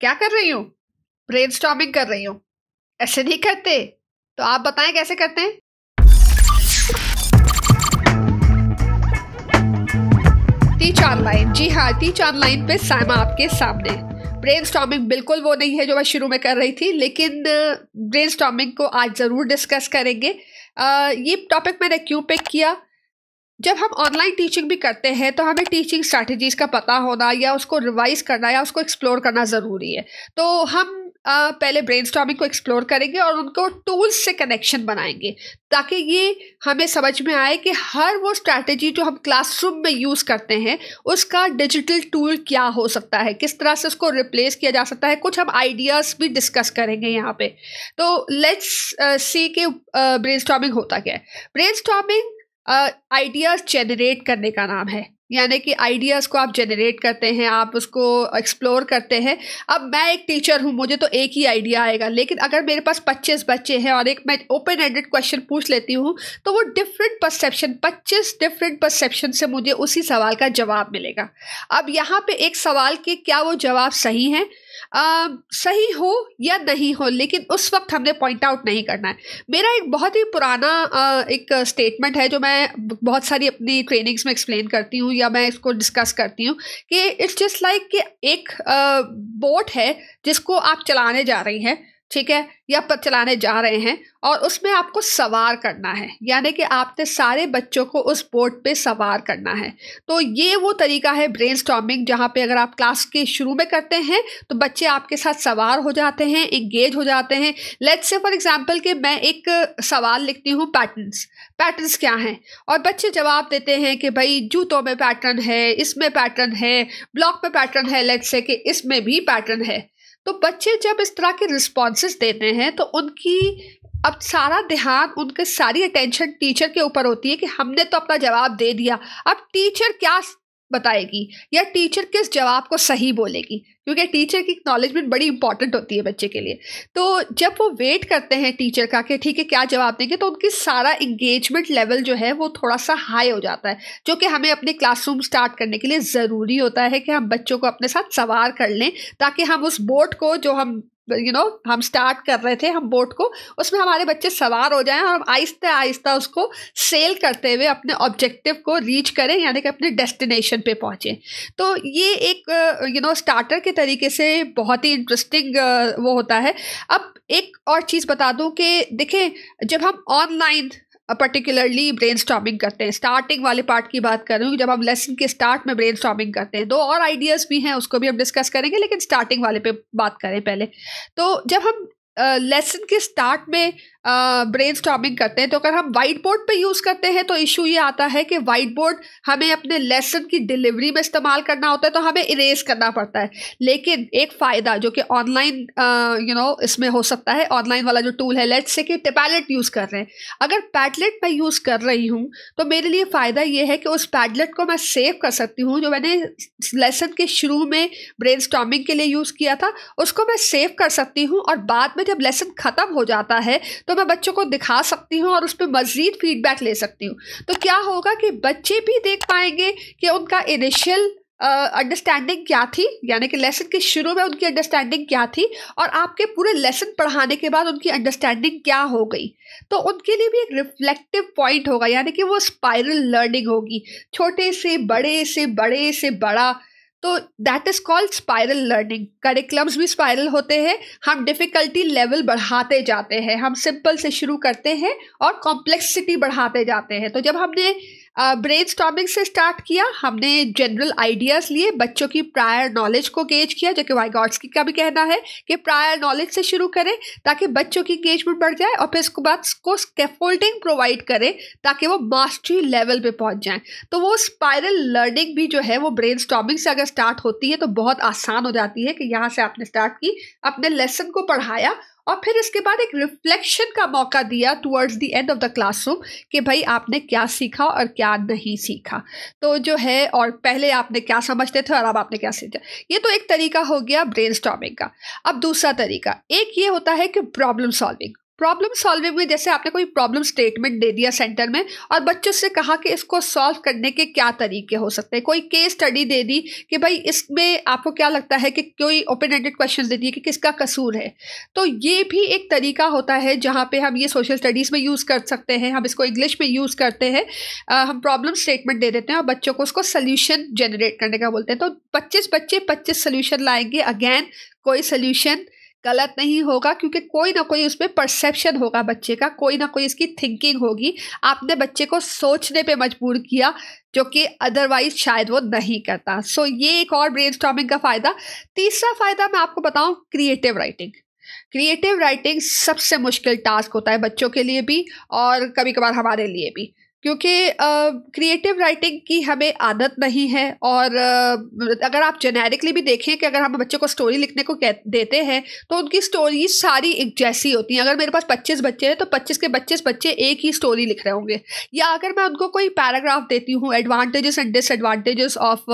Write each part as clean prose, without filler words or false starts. क्या कर रही हूँ? ब्रेनस्टॉर्मिंग कर रही हूँ। ऐसे नहीं करते, तो आप बताएं कैसे करते हैं? T4 लाइन, जी हाँ, T4 लाइन पे सायमा आपके सामने। ब्रेनस्टॉर्मिंग बिल्कुल वो नहीं है जो मैं शुरू में कर रही थी, लेकिन ब्रेनस्टॉर्मिंग को आज ज़रूर डिस्कस करेंगे। ये टॉपिक मैंने क्यों पिक किया? जब हम ऑनलाइन टीचिंग भी करते हैं तो हमें टीचिंग स्ट्रैटेजीज़ का पता होना या उसको रिवाइज करना या उसको एक्सप्लोर करना ज़रूरी है। तो हम पहले ब्रेनस्टॉर्मिंग को एक्सप्लोर करेंगे और उनको टूल्स से कनेक्शन बनाएंगे, ताकि ये हमें समझ में आए कि हर वो स्ट्रैटेजी जो हम क्लासरूम में यूज़ करते हैं उसका डिजिटल टूल क्या हो सकता है, किस तरह से उसको रिप्लेस किया जा सकता है। कुछ हम आइडियाज़ भी डिस्कस करेंगे यहाँ पे। तो लेट्स सी कि ब्रेनस्टॉर्मिंग होता क्या है। ब्रेनस्टॉर्मिंग आइडियाज़ जनरेट करने का नाम है, यानी कि आइडियाज़ को आप जनरेट करते हैं, आप उसको एक्सप्लोर करते हैं। अब मैं एक टीचर हूँ, मुझे तो एक ही आइडिया आएगा, लेकिन अगर मेरे पास 25 बच्चे हैं और एक मैं ओपन एंडेड क्वेश्चन पूछ लेती हूँ तो वो डिफरेंट परसेप्शन, 25 डिफरेंट परसेप्शन से मुझे उसी सवाल का जवाब मिलेगा। अब यहाँ पे एक सवाल के क्या वो जवाब सही है, सही हो या नहीं हो, लेकिन उस वक्त हमने पॉइंट आउट नहीं करना है। मेरा एक बहुत ही पुराना एक स्टेटमेंट है जो मैं बहुत सारी अपनी ट्रेनिंग्स में एक्सप्लेन करती हूँ या मैं इसको डिस्कस करती हूँ कि इट्स जस्ट लाइक कि एक बोट है जिसको आप चलाने जा रही हैं, ठीक है, या पर चलाने जा रहे हैं, और उसमें आपको सवार करना है, यानी कि आपने सारे बच्चों को उस बोट पे सवार करना है। तो ये वो तरीका है ब्रेनस्टॉर्मिंग, जहाँ पे अगर आप क्लास के शुरू में करते हैं तो बच्चे आपके साथ सवार हो जाते हैं, इंगेज हो जाते हैं। लेट्स से फॉर एग्जांपल कि मैं एक सवाल लिखती हूँ, पैटर्न्स क्या हैं, और बच्चे जवाब देते हैं कि भाई जूतों में पैटर्न है, इसमें पैटर्न है, ब्लॉक में पैटर्न है, लेट्स से कि इसमें भी पैटर्न है। तो बच्चे जब इस तरह के रिस्पॉन्सेस देते हैं तो उनकी अब सारा ध्यान, उनके सारी अटेंशन टीचर के ऊपर होती है कि हमने तो अपना जवाब दे दिया, अब टीचर क्या बताएगी या टीचर किस जवाब को सही बोलेगी, क्योंकि टीचर की एक्नॉलेजमेंट बड़ी इंपॉर्टेंट होती है बच्चे के लिए। तो जब वो वेट करते हैं टीचर का कि ठीक है क्या जवाब देंगे, तो उनकी सारा इंगेजमेंट लेवल जो है वो थोड़ा सा हाई हो जाता है, जो कि हमें अपने क्लासरूम स्टार्ट करने के लिए ज़रूरी होता है कि हम बच्चों को अपने साथ सवार कर लें, ताकि हम उस बोट को जो हम हम स्टार्ट कर रहे थे, हम बोट को उसमें हमारे बच्चे सवार हो जाएं और हम आहिस्ता आहिस्ता उसको सेल करते हुए अपने ऑब्जेक्टिव को रीच करें, यानी कि अपने डेस्टिनेशन पे पहुँचें। तो ये एक स्टार्टर के तरीके से बहुत ही इंटरेस्टिंग वो होता है। अब एक और चीज़ बता दूं कि देखें, जब हम ऑनलाइन पर्टिकुलरली ब्रेनस्टॉर्मिंग करते हैं, स्टार्टिंग वाले पार्ट की बात कर रही हूँ, जब हम लेसन के स्टार्ट में ब्रेनस्टॉर्मिंग करते हैं, दो और आइडियाज़ भी हैं उसको भी हम डिस्कस करेंगे, लेकिन स्टार्टिंग वाले पे बात करें पहले। तो जब हम लेसन के स्टार्ट में ब्रेनस्टॉर्मिंग करते हैं, तो अगर हम वाइट बोर्ड पे यूज़ करते हैं तो इशू ये आता है कि वाइट बोर्ड हमें अपने लेसन की डिलीवरी में इस्तेमाल करना होता है, तो हमें इरेज करना पड़ता है। लेकिन एक फ़ायदा जो कि ऑनलाइन इसमें हो सकता है, ऑनलाइन वाला जो टूल है, लेट्स से कि पैडलेट यूज़ कर रहे हैं, अगर पैडलेट मैं यूज़ कर रही हूँ तो मेरे लिए फ़ायदा ये है कि उस पैडलेट को मैं सेव कर सकती हूँ, जो मैंने लेसन के शुरू में ब्रेनस्टॉर्मिंग के लिए यूज़ किया था उसको मैं सेव कर सकती हूँ, और बाद में जब लेसन ख़त्म हो जाता है तो मैं बच्चों को दिखा सकती हूँ और उस पर मज़ीद फीडबैक ले सकती हूँ। तो क्या होगा कि बच्चे भी देख पाएंगे कि उनका इनिशियल अंडरस्टैंडिंग क्या थी, यानी कि लेसन के शुरू में उनकी अंडरस्टैंडिंग क्या थी, और आपके पूरे लेसन पढ़ाने के बाद उनकी अंडरस्टैंडिंग क्या हो गई। तो उनके लिए भी एक रिफ्लेक्टिव पॉइंट होगा, यानी कि वो स्पाइरल लर्निंग होगी, छोटे से बड़े से बड़े से बड़ा। तो that is called spiral learning. Curriculums भी स्पाइरल होते हैं, हम डिफ़िकल्टी लेवल बढ़ाते जाते हैं, हम सिंपल से शुरू करते हैं और कॉम्प्लेक्सिटी बढ़ाते जाते हैं। तो जब हमने ब्रेनस्टॉर्मिंग से स्टार्ट किया, हमने जनरल आइडियाज़ लिए, बच्चों की प्रायर नॉलेज को गेज किया, जो कि वाइगॉट्स्की का भी कहना है कि प्रायर नॉलेज से शुरू करें ताकि बच्चों की इंगेजमेंट बढ़ जाए, और फिर उसके बाद उसको स्कैफोल्डिंग प्रोवाइड करें ताकि वो मास्टरी लेवल पे पहुंच जाएं। तो वो स्पाइरल लर्निंग भी जो है वो ब्रेनस्टॉर्मिंग से अगर स्टार्ट होती है तो बहुत आसान हो जाती है कि यहाँ से आपने स्टार्ट की, अपने लेसन को पढ़ाया, और फिर इसके बाद एक रिफ्लेक्शन का मौका दिया towards the end of the classroom कि भाई आपने क्या सीखा और क्या नहीं सीखा, तो जो है, और पहले आपने क्या समझते थे और अब आपने क्या सीखा। ये तो एक तरीका हो गया ब्रेनस्टॉर्मिंग का। अब दूसरा तरीका एक ये होता है कि प्रॉब्लम सॉल्विंग। प्रॉब्लम सॉल्विंग में जैसे आपने कोई प्रॉब्लम स्टेटमेंट दे दिया सेंटर में और बच्चों से कहा कि इसको सॉल्व करने के क्या तरीके हो सकते हैं, कोई केस स्टडी दे दी कि भाई इसमें आपको क्या लगता है कि कोई ओपन एंडेड क्वेश्चन दे दिए कि किसका कसूर है। तो ये भी एक तरीका होता है जहाँ पे हम ये सोशल स्टडीज़ में यूज़ कर सकते हैं, हम इसको इंग्लिश में यूज़ करते हैं। हम प्रॉब्लम स्टेटमेंट दे देते हैं और बच्चों को उसको सोल्यूशन जनरेट करने का बोलते हैं। तो 25 बच्चे 25 सोल्यूशन लाएंगे, अगेन कोई सोल्यूशन गलत नहीं होगा क्योंकि कोई ना कोई उसमें परसेप्शन होगा बच्चे का, कोई ना कोई इसकी थिंकिंग होगी। आपने बच्चे को सोचने पे मजबूर किया जो कि अदरवाइज शायद वो नहीं करता। सो ये एक और ब्रेनस्टॉर्मिंग का फ़ायदा। तीसरा फ़ायदा मैं आपको बताऊं, क्रिएटिव राइटिंग। क्रिएटिव राइटिंग सबसे मुश्किल टास्क होता है बच्चों के लिए भी और कभी कभार हमारे लिए भी, क्योंकि क्रिएटिव राइटिंग की हमें आदत नहीं है। और अगर आप जेनेरिकली भी देखें कि अगर हम बच्चों को स्टोरी लिखने को देते हैं तो उनकी स्टोरी सारी एक जैसी होती हैं। अगर मेरे पास 25 बच्चे हैं तो 25 के 25 बच्चे एक ही स्टोरी लिख रहे होंगे। या अगर मैं उनको कोई पैराग्राफ देती हूँ, advantages and disadvantages of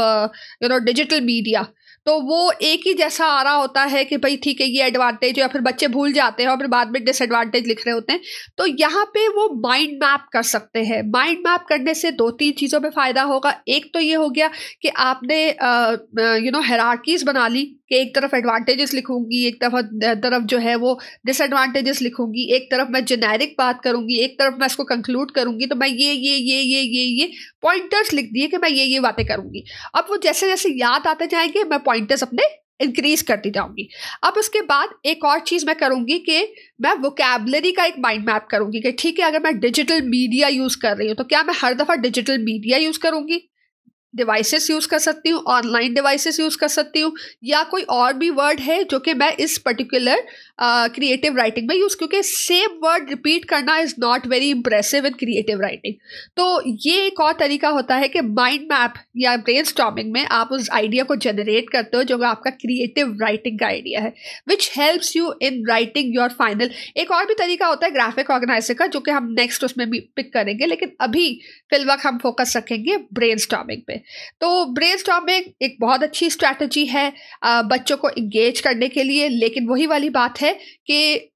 digital media, तो वो एक ही जैसा आ रहा होता है कि भाई ठीक है ये एडवांटेज, या फिर बच्चे भूल जाते हैं और फिर बाद में डिसएडवांटेज लिख रहे होते हैं। तो यहाँ पे वो माइंड मैप कर सकते हैं। माइंड मैप करने से 2-3 चीज़ों में फ़ायदा होगा। एक तो ये हो गया कि आपने हायरार्कीज बना ली कि एक तरफ एडवांटेजेस लिखूंगी, एक तरफ जो है वो डिसएडवांटेजेस लिखूंगी, एक तरफ मैं जेनेरिक बात करूंगी, एक तरफ मैं इसको कंक्लूड करूंगी। तो मैं ये पॉइंटर्स लिख दिए कि मैं ये बातें करूंगी। अब वो जैसे जैसे याद आते जाएंगे मैं पॉइंटर्स अपने इंक्रीज करती जाऊंगी। अब उसके बाद एक और चीज़ मैं करूंगी कि मैं वोकैबलरी का एक माइंड मैप करूंगी कि ठीक है अगर मैं डिजिटल मीडिया यूज़ कर रही हूँ तो क्या मैं हर दफ़ा डिजिटल मीडिया यूज़ करूँगी, डिवाइसेस यूज़ कर सकती हूँ, ऑनलाइन डिवाइसेस यूज़ कर सकती हूँ, या कोई और भी वर्ड है जो कि मैं इस पर्टिकुलर क्रिएटिव राइटिंग में यूज़, क्योंकि सेम वर्ड रिपीट करना is not very impressive in creative writing. तो ये एक और तरीका होता है कि माइंड मैप या ब्रेनस्टॉर्मिंग में आप उस आइडिया को जनरेट करते हो जो आपका क्रिएटिव राइटिंग का आइडिया है, which helps you in writing your final. एक और भी तरीका होता है ग्राफिक ऑर्गेनाइजर का, जो कि हम नेक्स्ट उसमें भी पिक करेंगे, लेकिन अभी फिलवक्त हम फोकस रखेंगे ब्रेनस्टॉर्मिंग पे। तो ब्रेनस्टॉर्मिंग एक बहुत अच्छी स्ट्रैटेजी है बच्चों को इंगेज करने के लिए, लेकिन वही वाली बात है कि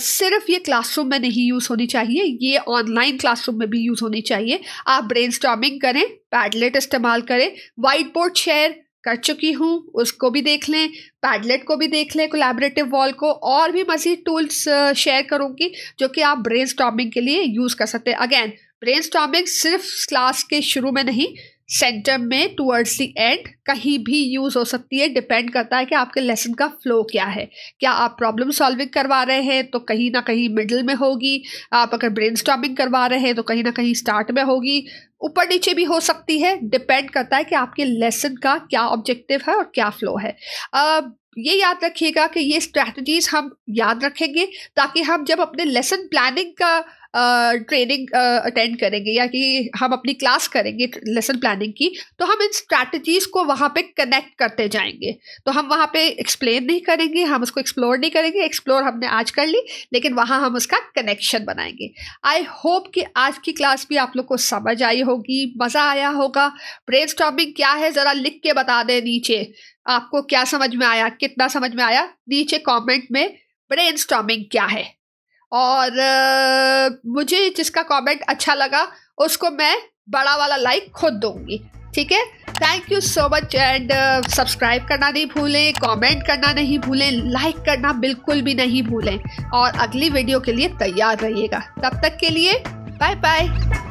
सिर्फ ये क्लासरूम में नहीं यूज़ होनी चाहिए, ये ऑनलाइन क्लासरूम में भी यूज़ होनी चाहिए। आप ब्रेनस्टॉर्मिंग करें, पैडलेट इस्तेमाल करें, वाइट बोर्ड शेयर कर चुकी हूँ उसको भी देख लें, पैडलेट को भी देख लें, कोलैबोरेटिव वॉल को, और भी मज़ीद टूल्स शेयर करूँगी जो कि आप ब्रेनस्टॉर्मिंग के लिए यूज़ कर सकते हैं। अगेन ब्रेनस्टॉर्मिंग सिर्फ क्लास के शुरू में नहीं, सेंटर में टुवर्ड्स दी एंड कहीं भी यूज़ हो सकती है। डिपेंड करता है कि आपके लेसन का फ़्लो क्या है, क्या आप प्रॉब्लम सॉल्विंग करवा रहे हैं तो कहीं ना कहीं मिडिल में होगी, आप अगर ब्रेनस्टॉर्मिंग करवा रहे हैं तो कहीं ना कहीं स्टार्ट में होगी, ऊपर नीचे भी हो सकती है। डिपेंड करता है कि आपके लेसन का क्या ऑब्जेक्टिव है और क्या फ़्लो है। ये याद रखिएगा कि ये स्ट्रैटेजीज़ हम याद रखेंगे ताकि हम जब अपने लेसन प्लानिंग का ट्रेनिंग अटेंड करेंगे या कि हम अपनी क्लास करेंगे लेसन प्लानिंग की, तो हम इन स्ट्रैटेजीज़ को वहाँ पे कनेक्ट करते जाएंगे। तो हम वहाँ पे एक्सप्लेन नहीं करेंगे, हम उसको एक्सप्लोर नहीं करेंगे, एक्सप्लोर हमने आज कर ली, लेकिन वहाँ हम उसका कनेक्शन बनाएंगे। आई होप कि आज की क्लास भी आप लोग को समझ आई होगी, मज़ा आया होगा। ब्रेनस्टॉर्मिंग क्या है ज़रा लिख के बता दें नीचे, आपको क्या समझ में आया, कितना समझ में आया। नीचे कॉमेंट में ब्रेनस्टॉर्मिंग क्या है, और मुझे जिसका कमेंट अच्छा लगा उसको मैं बड़ा वाला लाइक खुद दूंगी। ठीक है, thank you so much. And subscribe करना नहीं भूलें, कमेंट करना नहीं भूलें, लाइक करना बिल्कुल भी नहीं भूलें, और अगली वीडियो के लिए तैयार रहिएगा। तब तक के लिए बाय बाय।